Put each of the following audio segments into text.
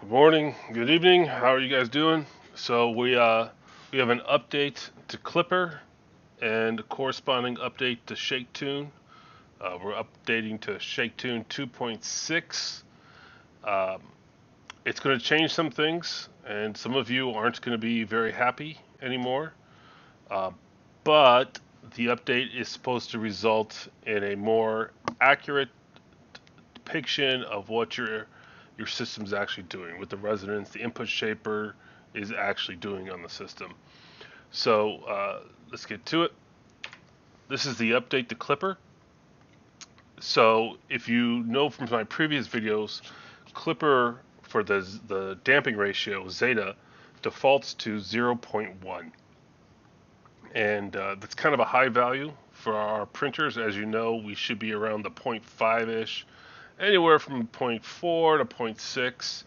Good morning, good evening, how are you guys doing? So we have an update to Klipper and a corresponding update to ShakeTune. We're updating to ShakeTune 2.6. It's going to change some things, and some of you aren't going to be very happy anymore, but the update is supposed to result in a more accurate depiction of what your system's actually doing, with the resonance, the input shaper is actually doing on the system. So let's get to it. This is the update to Klipper. So if you know from my previous videos, Klipper for the damping ratio, zeta, defaults to 0.1. And that's kind of a high value for our printers. As you know, we should be around the 0.5-ish. Anywhere from 0.4 to 0.6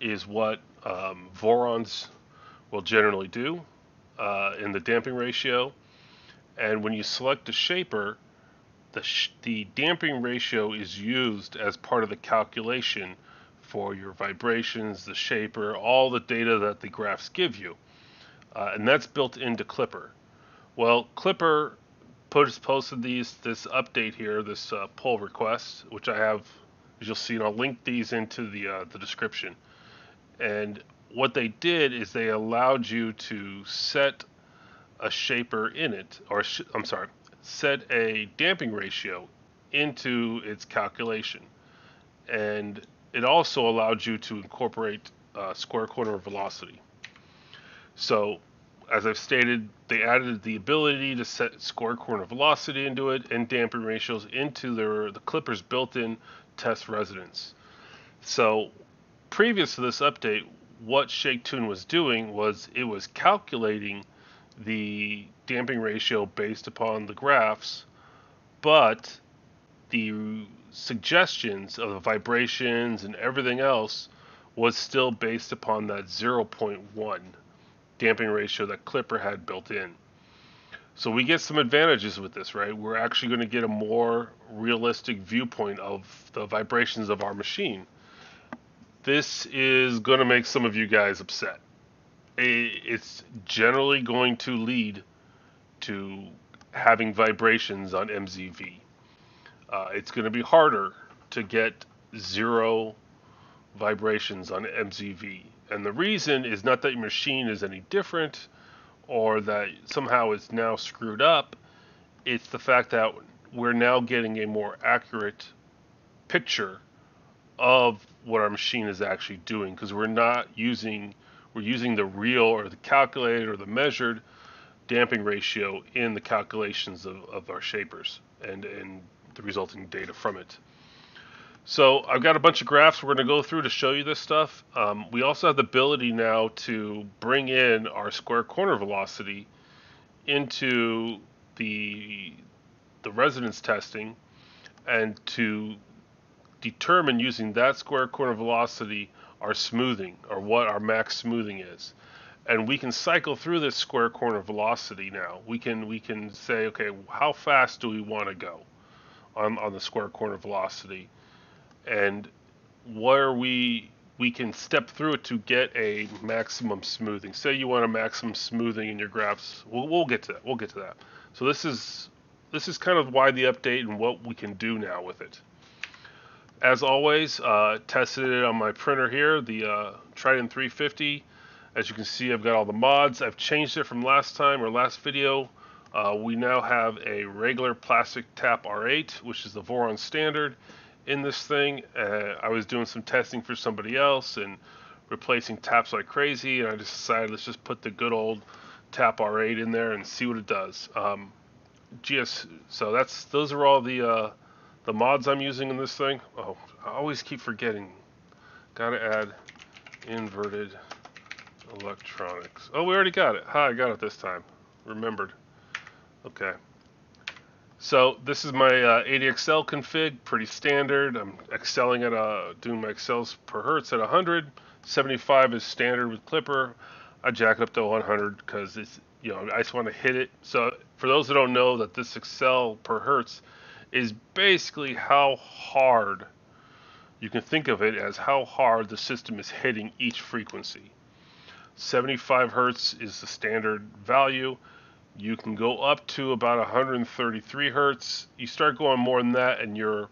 is what Vorons will generally do in the damping ratio. And when you select the shaper, the damping ratio is used as part of the calculation for your vibrations, the shaper, all the data that the graphs give you. And that's built into Klipper. Well, Klipper posted this update here, this pull request, which I have, as you'll see, and I'll link these into the description. And what they did is they allowed you to set a shaper in it, or set a damping ratio into its calculation. And it also allowed you to incorporate square corner velocity. So as I've stated, they added the ability to set square corner velocity into it and damping ratios into the Klipper's built-in test resonance. So previous to this update, what ShakeTune was doing was it was calculating the damping ratio based upon the graphs, but the suggestions of the vibrations and everything else was still based upon that 0.1 damping ratio that Klipper had built in. So we get some advantages with this, right? We're actually going to get a more realistic viewpoint of the vibrations of our machine. This is going to make some of you guys upset. It's generally going to lead to having vibrations on MZV. It's going to be harder to get zero vibrations on MZV. And the reason is not that your machine is any different or that somehow it's now screwed up. It's the fact that we're now getting a more accurate picture of what our machine is actually doing, because we're using the real or the calculated or the measured damping ratio in the calculations of our shapers and the resulting data from it. So I've got a bunch of graphs we're going to go through to show you this stuff. We also have the ability now to bring in our square corner velocity into the resonance testing, and to determine using that square corner velocity our smoothing, or what our max smoothing is. And we can cycle through this square corner velocity now. We can say, okay, how fast do we want to go on the square corner velocity? And where we can step through it to get a maximum smoothing. Say you want a maximum smoothing in your graphs. We'll get to that. We'll get to that. So this is kind of why the update and what we can do now with it. As always, tested it on my printer here, the Trident 350. As you can see, I've got all the mods. I've changed it from last time or last video. We now have a regular plastic tap R8, which is the Voron standard in this thing. I was doing some testing for somebody else and replacing taps like crazy, and I just decided let's just put the good old tap R8 in there and see what it does. So those are all the mods I'm using in this thing. Oh, I always keep forgetting. Gotta add inverted electronics. Oh, we already got it. Hi, I got it this time. Remembered. Okay. So this is my ADXL config, pretty standard. I'm excelling at doing my excels per hertz at 100. 75 is standard with Klipper. I jack it up to 100 because it's, you know, I just want to hit it. So for those who don't know, that this excel per hertz is basically how hard you can think of it as how hard the system is hitting each frequency. 75 Hertz is the standard value. You can go up to about 133 Hertz. You start going more than that and you're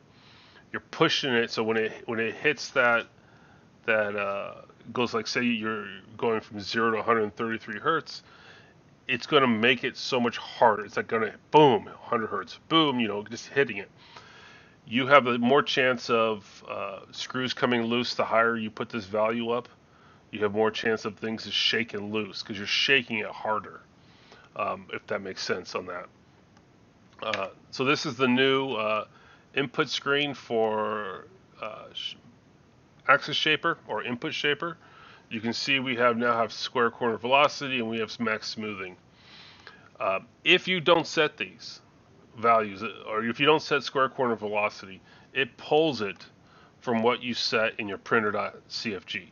pushing it, so when it hits that goes, like, say you're going from 0 to 133 Hertz, it's going to make it so much harder. It's like going to boom, 100 Hertz, boom, you know, just hitting it. You have more chance of screws coming loose the higher you put this value up. You have more chance of things to shake and loose because you're shaking it harder, if that makes sense on that. So this is the new input screen for axis shaper or input shaper. You can see we now have square corner velocity and we have max smoothing. If you don't set these values, or if you don't set square corner velocity, it pulls it from what you set in your printer.cfg.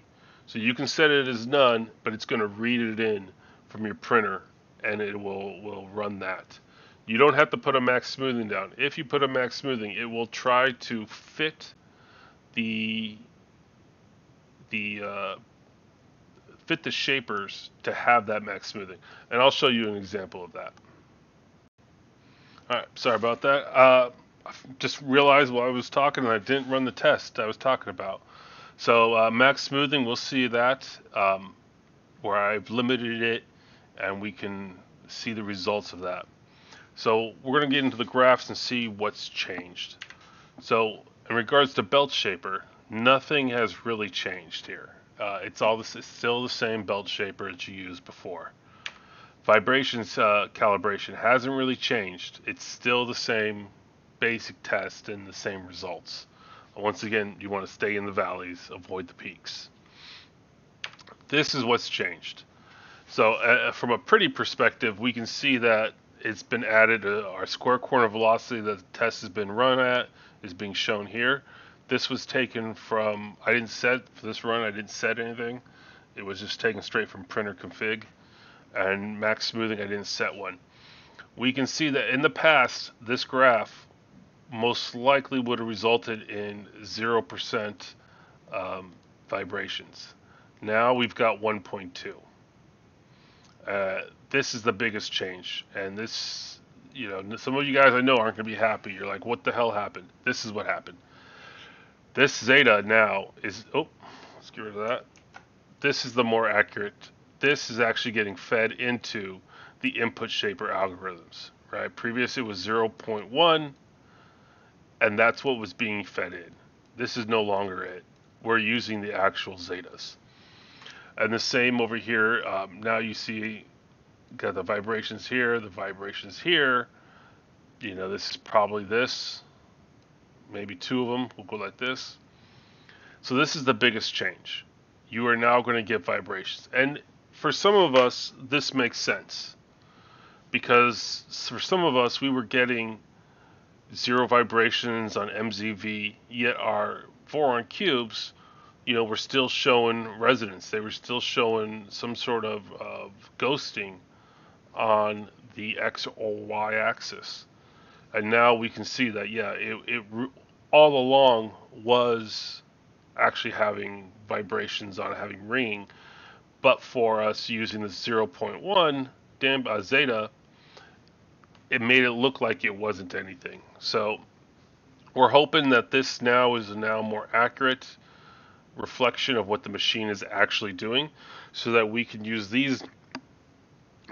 So you can set it as none, but it's going to read it in from your printer and it will run that. You don't have to put a max smoothing down. If you put a max smoothing, it will try to fit the shapers to have that max smoothing. And I'll show you an example of that. All right, sorry about that. I just realized while I was talking I didn't run the test I was talking about. So max smoothing, we'll see that where I've limited it and we can see the results of that. So we're going to get into the graphs and see what's changed. So in regards to belt shaper, nothing has really changed here. It's still the same belt shaper that you used before. Vibrations calibration hasn't really changed. It's still the same basic test and the same results. Once again, you want to stay in the valleys, avoid the peaks. This is what's changed. So from a pretty perspective, we can see that it's been added. Our square corner velocity that the test has been run at is being shown here. This was taken from, I didn't set for this run, I didn't set anything. It was just taken straight from printer config. And max smoothing, I didn't set one. We can see that in the past, this graph most likely would have resulted in 0% vibrations. Now we've got 1.2. This is the biggest change, and this, you know, some of you guys I know aren't going to be happy. You're like, what the hell happened? This is what happened. This zeta now is, oh, let's get rid of that. This is the more accurate. This is actually getting fed into the input shaper algorithms, right? Previously it was 0.1, and that's what was being fed in. This is no longer it. We're using the actual zetas. And the same over here. Now you see, got the vibrations here, the vibrations here. You know, this is probably this. Maybe two of them. We'll go like this. So this is the biggest change. You are now going to get vibrations. And for some of us, this makes sense. Because for some of us, we were getting zero vibrations on MZV, yet our Voron cubes, you know, were still showing resonance. They were still showing some sort of ghosting on the X or Y axis. And now we can see that, yeah, it all along was actually having vibrations on it, having ringing. But for us using the 0.1 zeta, it made it look like it wasn't anything. So we're hoping that this now is a more accurate reflection of what the machine is actually doing, so that we can use these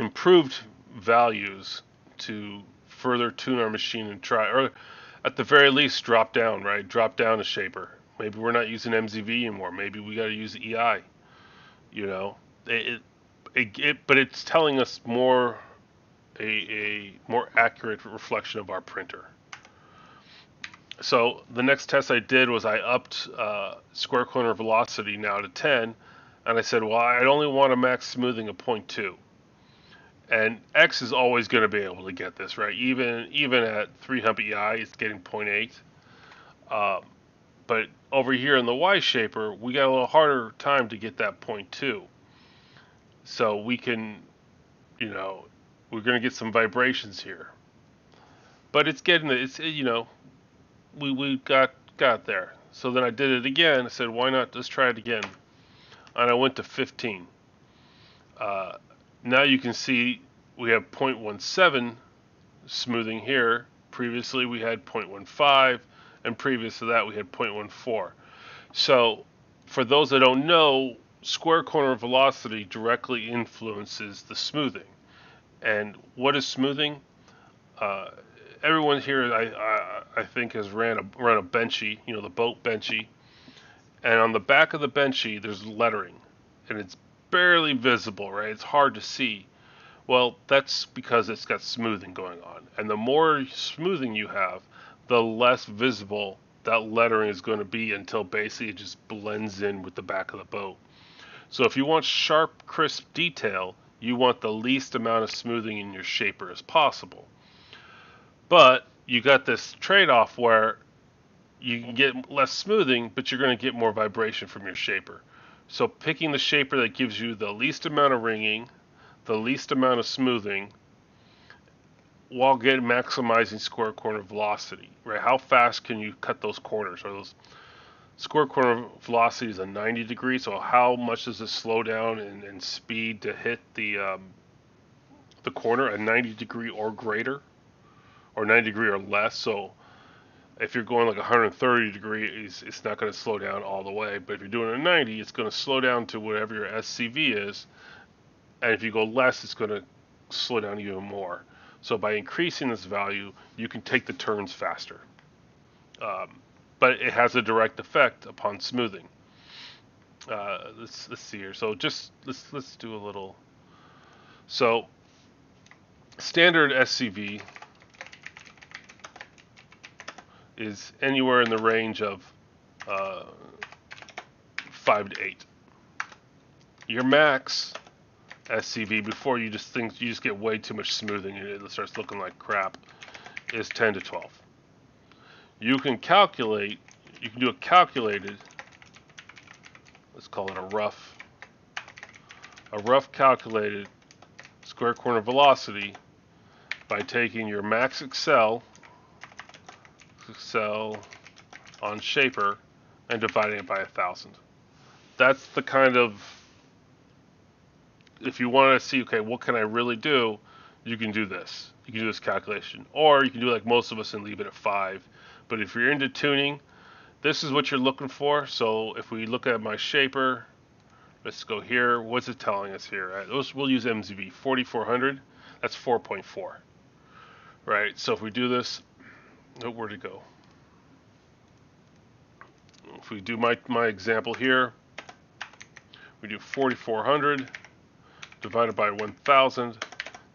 improved values to further tune our machine and try, or at the very least drop down, right? Drop down a shaper. Maybe we're not using MZV anymore. Maybe we got to use EI, you know, but it's telling us more, a more accurate reflection of our printer. So the next test I did was I upped square corner velocity now to 10. And I said, well, I only want a max smoothing of 0.2. And X is always going to be able to get this, right? Even at 3-hump EI, it's getting 0.8. But over here in the Y shaper, we got a little harder time to get that 0.2. So we can, you know, we're going to get some vibrations here. But it's getting, you know, we got there. So then I did it again. I said, why not? Let's try it again. And I went to 15. Now you can see we have 0.17 smoothing here. Previously we had 0.15, and previous to that we had 0.14. So for those that don't know, square corner velocity directly influences the smoothing. And what is smoothing? Everyone here, I think, has ran a benchy, you know, the boat benchy. And on the back of the benchy, there's lettering, and it's barely visible, right? It's hard to see. Well, that's because it's got smoothing going on. And the more smoothing you have, the less visible that lettering is going to be until basically it just blends in with the back of the boat. So if you want sharp, crisp detail, you want the least amount of smoothing in your shaper as possible. But you got this trade-off where you can get less smoothing, but you're going to get more vibration from your shaper. So picking the shaper that gives you the least amount of ringing, the least amount of smoothing, while maximizing square corner velocity, right? How fast can you cut those corners? Or those square corner velocity is a 90 degree, so how much does it slow down and speed to hit the corner, a 90 degree or greater, or 90 degree or less. So if you're going like 130 degrees, it's not going to slow down all the way. But if you're doing a 90, it's going to slow down to whatever your SCV is. And if you go less, it's going to slow down even more. So by increasing this value, you can take the turns faster. But it has a direct effect upon smoothing. Let's see here. So just let's do a little. So standard SCV is anywhere in the range of 5 to 8. Your max SCV, before you just think you just get way too much smoothing and it starts looking like crap, is 10 to 12. You can calculate, you can do a calculated, let's call it a rough calculated square corner velocity by taking your max Excel on shaper and dividing it by 1,000. That's the kind of, if you want to see, okay, what can I really do? You can do this. You can do this calculation, or you can do like most of us and leave it at 5. But if you're into tuning, this is what you're looking for. So if we look at my shaper, let's go here. What's it telling us here? We'll use MZV 4400. That's 4.4. Right. So if we do this, where to go? If we do my example here, we do 4400 divided by 1,000.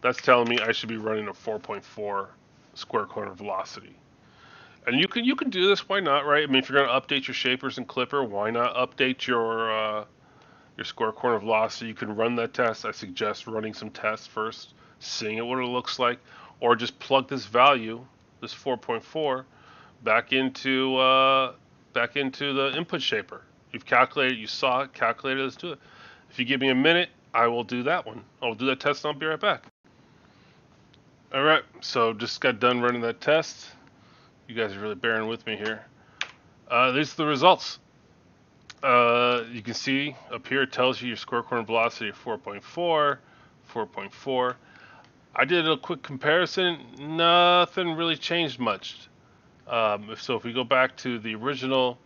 That's telling me I should be running a 4.4 square corner velocity. And you can do this. Why not, right? I mean, if you're going to update your shapers in Klipper, why not update your square corner velocity? You can run that test. I suggest running some tests first, seeing what it looks like, or just plug this value, this 4.4, back into the input shaper. You've calculated, you saw it, calculated, let's do it. If you give me a minute, I will do that one. I'll do that test and I'll be right back. All right, so just got done running that test. You guys are really bearing with me here. These are the results. You can see up here it tells you your square corner velocity of 4.4, 4.4. I did a quick comparison. Nothing really changed much. So if we go back to the original,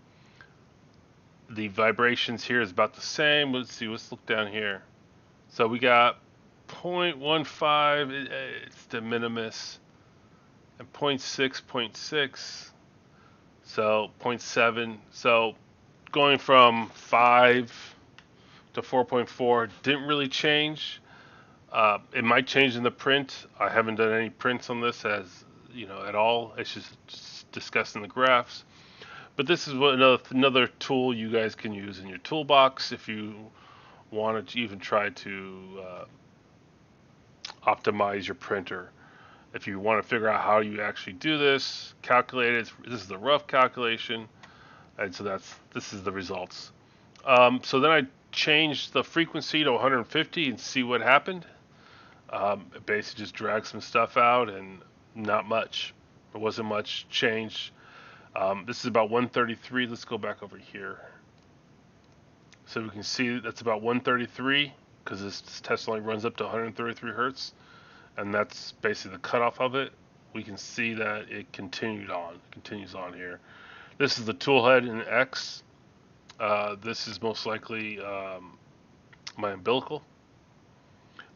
the vibrations here is about the same. Let's see. Let's look down here. So we got 0.15. It's de minimis. And 0.6, 0.6. So 0.7. So going from 5 to 4.4 didn't really change. It might change in the print. I haven't done any prints on this, as you know, at all. It's just discussing the graphs. But this is what another tool you guys can use in your toolbox if you wanted to even try to optimize your printer. If you want to figure out how you actually do this, calculate it. This is the rough calculation, and so this is the results. So then I changed the frequency to 150 and see what happened. It basically just dragged some stuff out and not much. There wasn't much change. This is about 133. Let's go back over here. So we can see that's about 133 because this test line runs up to 133 hertz. And that's basically the cutoff of it. We can see that it continues on here. This is the tool head in X. This is most likely my umbilical.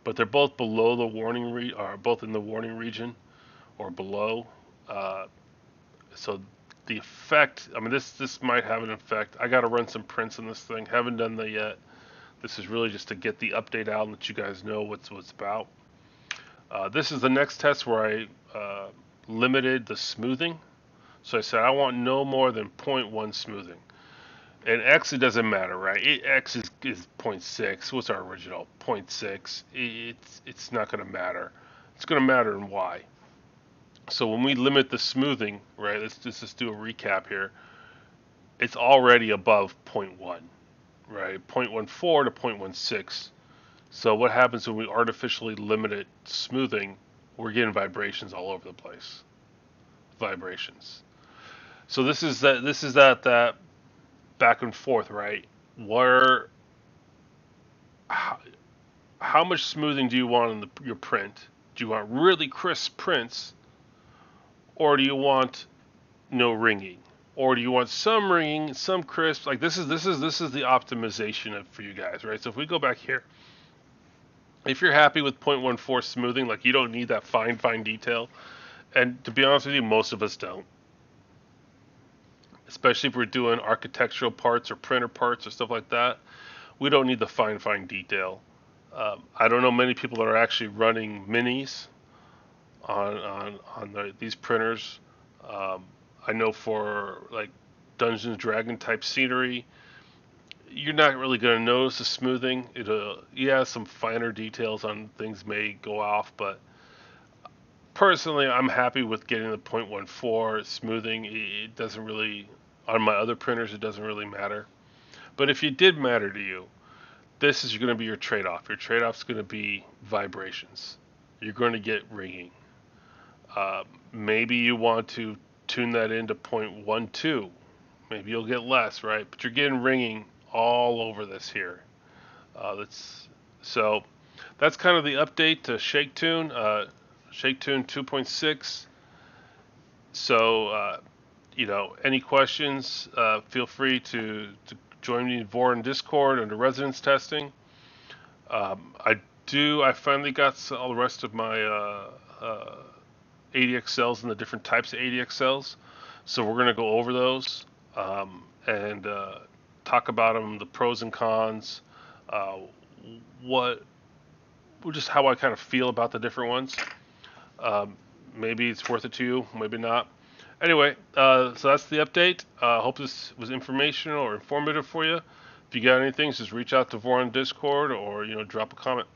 But they're both below the warning both in the warning region or below. So the effect, I mean, this might have an effect. I got to run some prints on this thing. Haven't done that yet. This is really just to get the update out and let you guys know what's about. This is the next test where I limited the smoothing. So I said I want no more than 0.1 smoothing. And X, it doesn't matter, right? X is 0.6. What's our original? 0.6. It's not going to matter. It's going to matter in Y. So when we limit the smoothing, right, let's just do a recap here. It's already above 0.1, right? 0.14 to 0.16. So what happens when we artificially limit it smoothing? We're getting vibrations all over the place. Vibrations. So this is that back and forth, right? Where how much smoothing do you want in your print? Do you want really crisp prints? Or do you want no ringing? Or do you want some ringing, some crisp? Like this is the optimization for you guys, right? So if we go back here, if you're happy with 0.14 smoothing, like you don't need that fine detail. And to be honest with you, most of us don't. Especially if we're doing architectural parts or printer parts or stuff like that. We don't need the fine detail. I don't know many people that are actually running minis on these printers. I know for like Dungeons & Dragons type scenery, you're not really going to notice the smoothing. Yeah, some finer details on things may go off, but personally, I'm happy with getting the 0.14 smoothing. It doesn't really, on my other printers, it doesn't really matter. But if it did matter to you, this is going to be your trade-off. Your trade-off's going to be vibrations. You're going to get ringing. Maybe you want to tune that into 0.12. Maybe you'll get less, right? But you're getting ringing all over this here. So that's kind of the update to ShakeTune. ShakeTune 2.6. So you know, any questions, feel free to join me in Voron Discord under residence testing. I finally got all the rest of my ADXLs and the different types of ADXLs, so we're going to go over those and talk about them, the pros and cons, just how I kind of feel about the different ones. Maybe it's worth it to you, maybe not. Anyway, so that's the update. I hope this was informational or informative for you. If you got anything, just reach out to Voron Discord or drop a comment.